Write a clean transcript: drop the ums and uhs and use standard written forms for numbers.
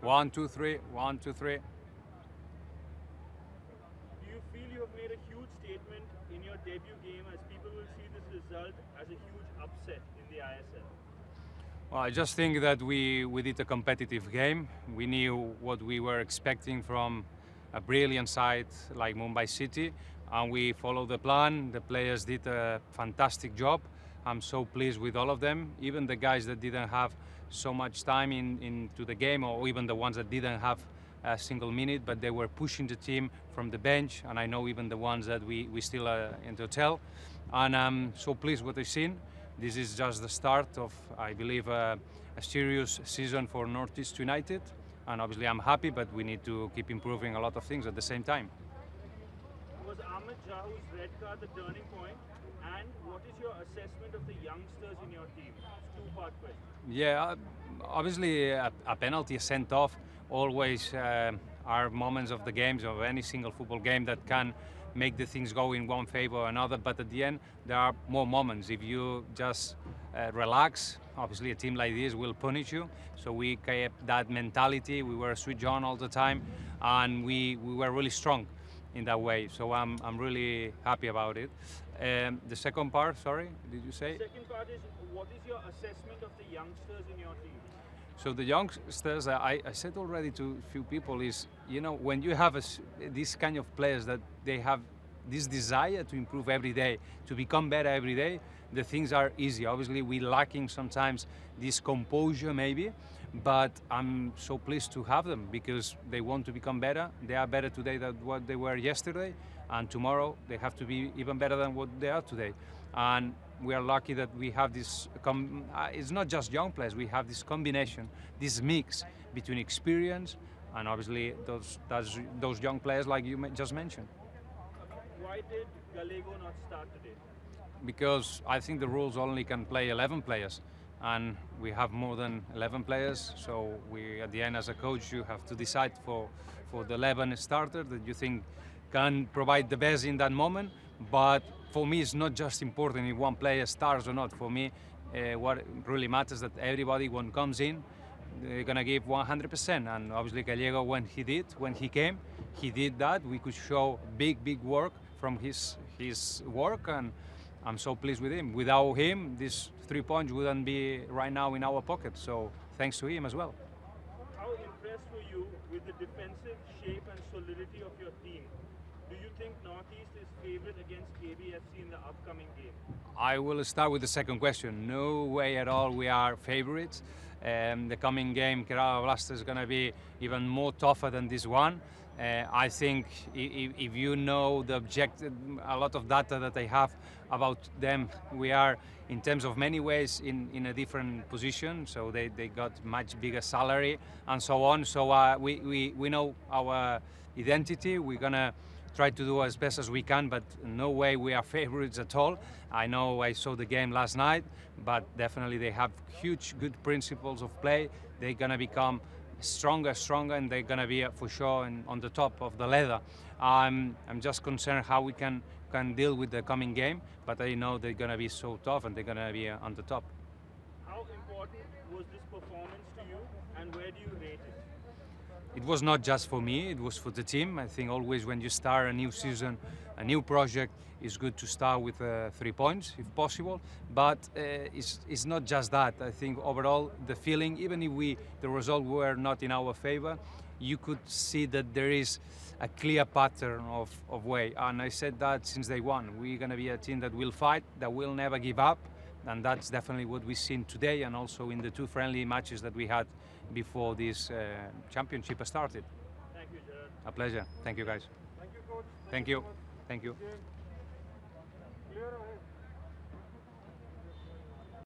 1, 2, 3. Do you feel you have made a huge statement in your debut game, as people will see this result as a huge upset in the ISL? Well, I just think that we did a competitive game. We knew what we were expecting from a brilliant side like Mumbai City, and we followed the plan. The players did a fantastic job. I'm so pleased with all of them, even the guys that didn't have so much time into the game, or even the ones that didn't have a single minute, but they were pushing the team from the bench, and I know even the ones that we still are in the hotel. And I'm so pleased what I've seen. This is just the start of, I believe, a serious season for Northeast United. And obviously I'm happy, but we need to keep improving a lot of things at the same time. Was Ahmed Jahu's red card the turning point? And what is your assessment of the youngsters in your team? Two-part question. Yeah, obviously a penalty, a sent-off, always are moments of the games, of any single football game, that can make the things go in one favor or another. But at the end, there are more moments. If you just relax, obviously a team like this will punish you. So we kept that mentality. We were switched on all the time, and we were really strong in that way. So I'm really happy about it. The second part, sorry, did you say? The second part is, what is your assessment of the youngsters in your team? So the youngsters, I said already to a few people, is, you know, when you have this kind of players that they have this desire to improve every day, to become better every day, the things are easy. Obviously, we're lacking sometimes this composure maybe, but I'm so pleased to have them because they want to become better. They are better today than what they were yesterday, and tomorrow they have to be even better than what they are today. And we are lucky that we have this, it's not just young players, we have this combination, this mix between experience and obviously those young players like you just mentioned. Why did Gallego not start today? Because I think the rules only can play 11 players, and we have more than 11 players, so we, at the end, as a coach, you have to decide for the 11 starter that you think can provide the best in that moment. But for me, it's not just important if one player starts or not. For me, what really matters is that everybody, when comes in, they're going to give 100%. And obviously, Gallego, when he came, he did that. We could show big work from his work, and I'm so pleased with him. Without him, these 3 points wouldn't be right now in our pocket. So thanks to him as well. How impressed were you with the defensive shape and solidity of your team? Do you think Northeast is favourite against KBFC in the upcoming game? I will start with the second question. No way at all we are favourites. The coming game, Kerala Blasters, is going to be even more tougher than this one. I think if you know the objective, a lot of data that I have about them, we are in terms of many ways in a different position. So they got much bigger salary and so on. So we know our identity. We're going to try to do as best as we can, but no way we are favorites at all. I know I saw the game last night, but definitely they have huge, good principles of play. They're going to become stronger, and they're going to be for sure on the top of the ladder. I'm just concerned how we can deal with the coming game, but I know they're going to be so tough and they're going to be on the top. How important was this performance to you, and where do you rate it? It was not just for me, it was for the team. I think always when you start a new season, a new project, it's good to start with 3 points, if possible. But it's not just that. I think overall, the feeling, even if the result were not in our favor, you could see that there is a clear pattern of way. And I said that since day one. We're going to be a team that will fight, that will never give up. And that's definitely what we've seen today, and also in the 2 friendly matches that we had before this championship started. Thank you, Gerard. A pleasure. Thank you, guys. Thank you, coach. Thank you. Thank you.